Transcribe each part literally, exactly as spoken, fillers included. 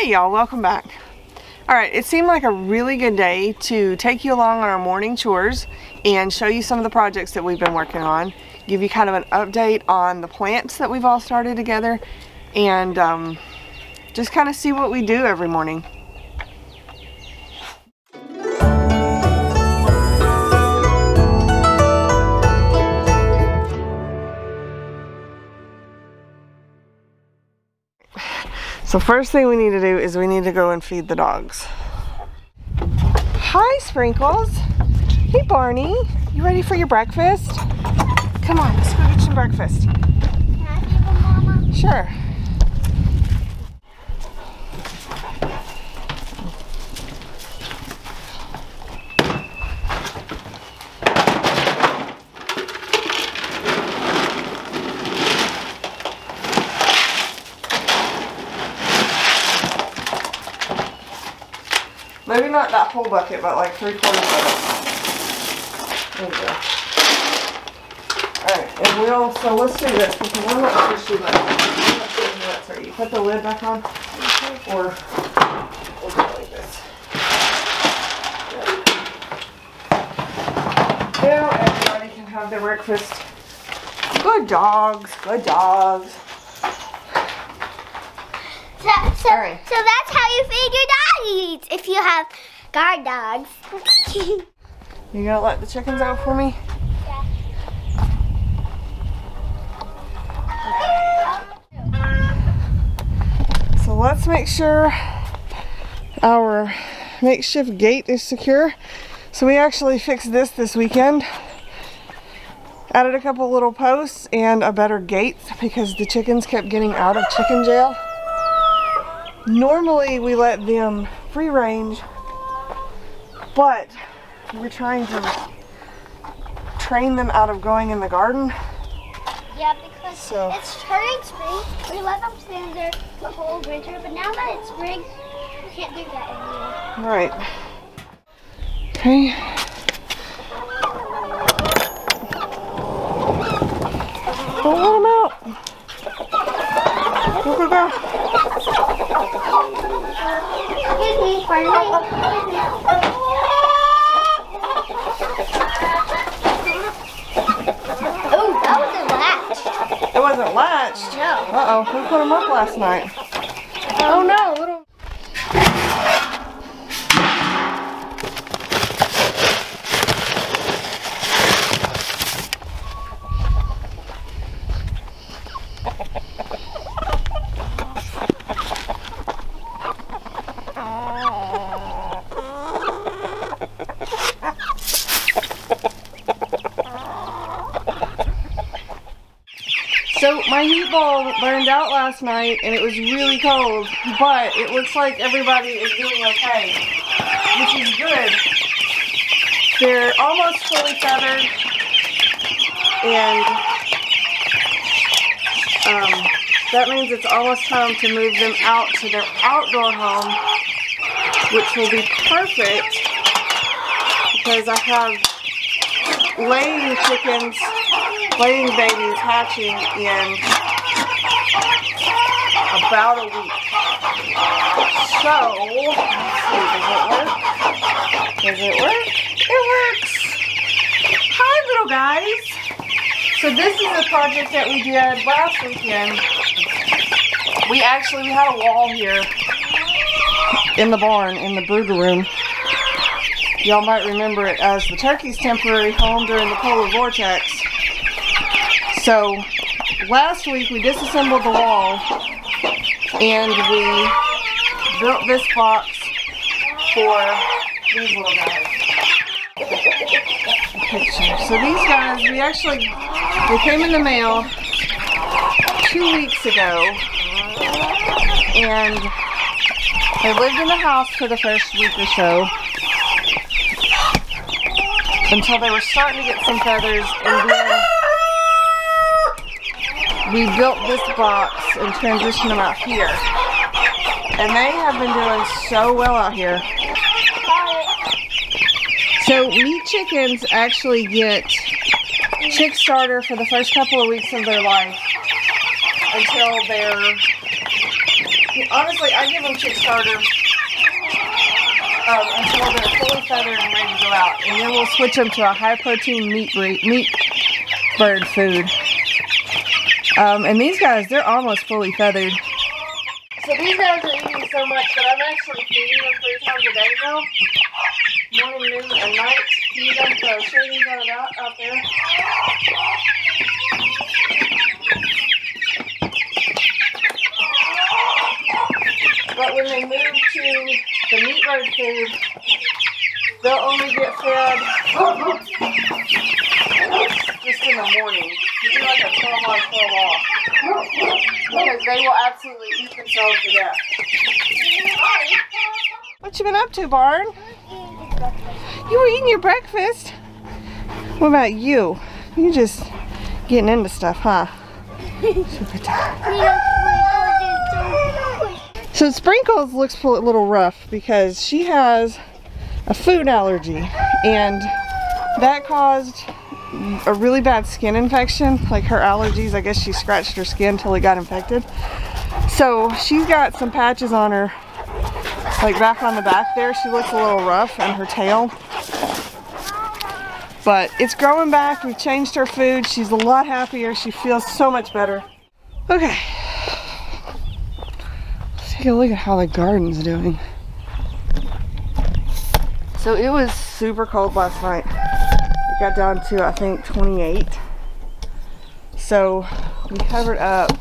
Hey y'all, welcome back. All right, it seemed like a really good day to take you along on our morning chores and show you some of the projects that we've been working on, give you kind of an update on the plants that we've all started together, and um, just kind of see what we do every morning. So first thing we need to do is we need to go and feed the dogs. Hi, Sprinkles. Hey, Barney. You ready for your breakfast? Come on, let's go get some breakfast. Can I feed them, Mama? Sure. Maybe not that whole bucket, but like three quarters of it. There we go. Alright, and we'll, so let's do this, because we're not sure she lets her. You put the lid back on, or we'll do it like this. Now everybody can have their breakfast. Good dogs, good dogs. So, so, right. so that's how you feed your doggies, if you have guard dogs. You gonna let the chickens out for me? Yeah. Okay. So let's make sure our makeshift gate is secure. So we actually fixed this this weekend. Added a couple little posts and a better gate because the chickens kept getting out of chicken jail. Normally we let them free range, but we're trying to train them out of going in the garden. Yeah, because so. It's turning spring. We let them stand there the whole winter, but now that it's spring, we can't do that anymore. Right. Okay. Don't let them out. Go, go, go. Excuse me, Barney. Oh, that wasn't latched. It wasn't latched? No. Uh-oh, who put him up last night? Um, oh no, little... So my heat bulb burned out last night and it was really cold, but it looks like everybody is doing okay, which is good. They're almost fully feathered and um, that means it's almost time to move them out to their outdoor home, which will be perfect because I have laying chickens. Laying babies hatching in about a week. So, let's see, does it work? Does it work? It works! Hi, little guys! So this is a project that we did last weekend. We actually we had a wall here in the barn, in the brooder room. Y'all might remember it as the turkey's temporary home during the polar vortex. So, last week we disassembled the wall and we built this box for these little guys. Picture. So these guys, we actually, they came in the mail two weeks ago and they lived in the house for the first week or so until they were starting to get some feathers, and then we built this box and transitioned them out here. And they have been doing so well out here. So meat chickens actually get chick starter for the first couple of weeks of their life until they're honestly, I give them chick starter um, until they're fully feathered and ready to go out. And then we'll switch them to a high-protein meat, meat bird food. Um, and these guys, they're almost fully feathered. So these guys are eating so much that I'm actually feeding them three times a day now. Morning, noon, and night. Feed them, so sure these guys out, out there. But when they move to the meat bird food, they'll only get fed just in the morning. You do like a twelve on twelve off. Because they will absolutely eat themselves to death. What you been up to, Barn? You were eating your breakfast. What about you? You just getting into stuff, huh? Super tired. So Sprinkles looks a little rough because she has a food allergy, and that caused a really bad skin infection. Like her allergies, I guess she scratched her skin till it got infected. So she's got some patches on her, like back on the back there. She looks a little rough, and her tail. But it's growing back. We've changed her food. She's a lot happier. She feels so much better. Okay. Take a look at how the garden's doing. So it was super cold last night. It got down to, I think, twenty-eight. So we covered up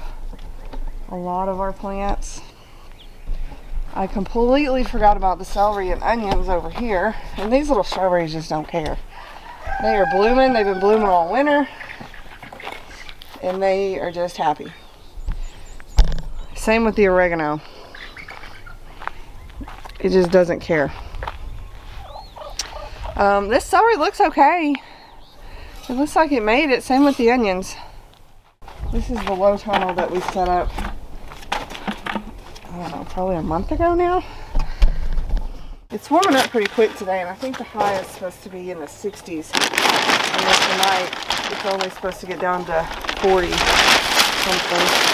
a lot of our plants. I completely forgot about the celery and onions over here. And these little strawberries just don't care. They are blooming. They've been blooming all winter. And they are just happy. Same with the oregano. It just doesn't care. Um, this celery looks okay. It looks like it made it. Same with the onions. This is the low tunnel that we set up, I don't know, probably a month ago now. It's warming up pretty quick today, and I think the high is supposed to be in the sixties. And then tonight, it's only supposed to get down to forty something.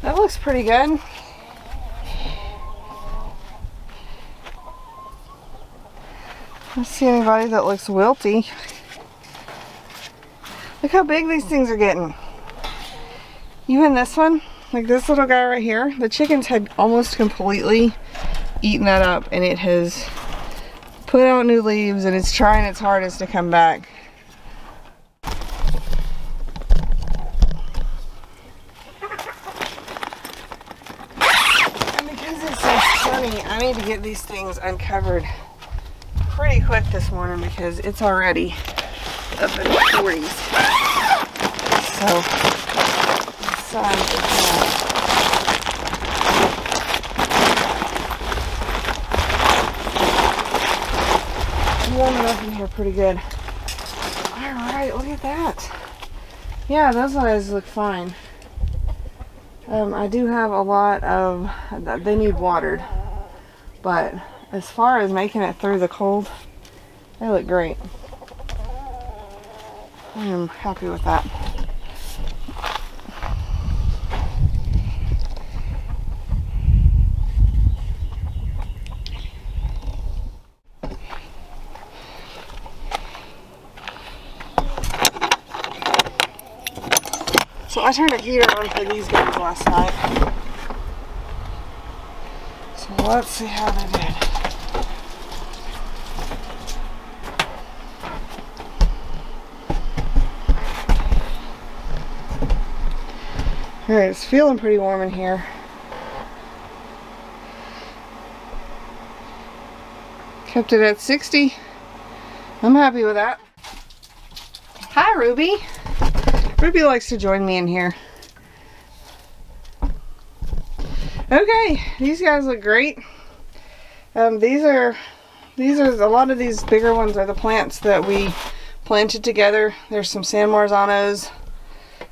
That looks pretty good. I don't see anybody that looks wilty. Look how big these things are getting. Even this one, like this little guy right here, the chickens had almost completely eaten that up, and it has put out new leaves, and it's trying its hardest to come back. I need to get these things uncovered pretty quick this morning because it's already up in the forties. So, the sun is hot. It's warming up in here pretty good. Alright, look at that. Yeah, those eyes look fine. Um, I do have a lot of, they need watered. But as far as making it through the cold, they look great. I am happy with that. So I turned a heater on for these guys last night. Let's see how they did. Alright, it's feeling pretty warm in here. Kept it at sixty. I'm happy with that. Hi, Ruby. Ruby likes to join me in here. Okay, these guys look great. Um, these are, these are, a lot of these bigger ones are the plants that we planted together. There's some San Marzanos,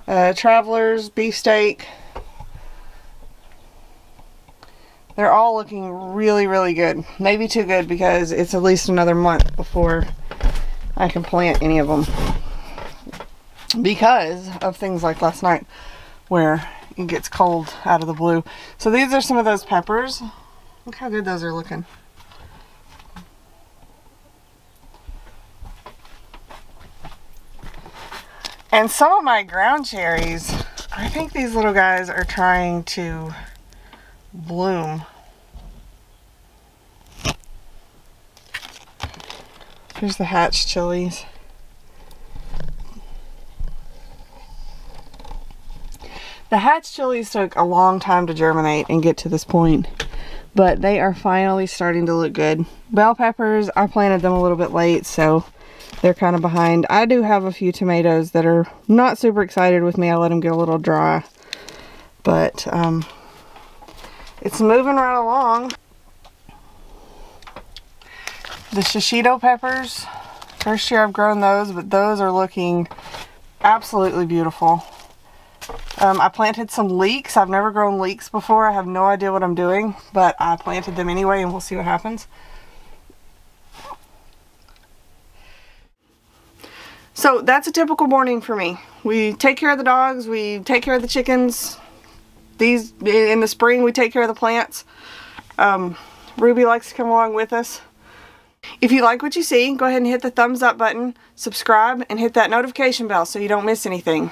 uh, Travelers, Beefsteak. They're all looking really, really good. Maybe too good because it's at least another month before I can plant any of them. because of things like last night where it gets cold out of the blue. So these are some of those peppers. Look how good those are looking. And some of my ground cherries, I think these little guys are trying to bloom. Here's the Hatch chilies. The Hatch chilies took a long time to germinate and get to this point, but they are finally starting to look good. Bell peppers, I planted them a little bit late, so they're kind of behind. I do have a few tomatoes that are not super excited with me. I let them get a little dry, but um, it's moving right along. The shishito peppers, first year I've grown those, but those are looking absolutely beautiful. Um, I planted some leeks. I've never grown leeks before. I have no idea what I'm doing, but I planted them anyway and we'll see what happens. So that's a typical morning for me. We take care of the dogs, we take care of the chickens. These, in the spring, we take care of the plants. Um, Ruby likes to come along with us. If you like what you see, go ahead and hit the thumbs up button, subscribe, and hit that notification bell so you don't miss anything.